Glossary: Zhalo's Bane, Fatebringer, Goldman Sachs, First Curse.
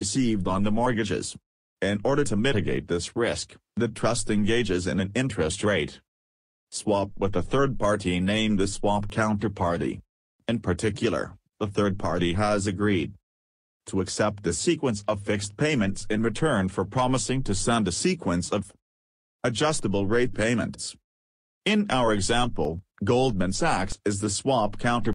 received on the mortgages. In order to mitigate this risk, the trust engages in an interest rate swap with a third party named the swap counterparty. In particular, the third party has agreed to accept a sequence of fixed payments in return for promising to send a sequence of adjustable rate payments. In our example, Goldman Sachs is the swap counterparty.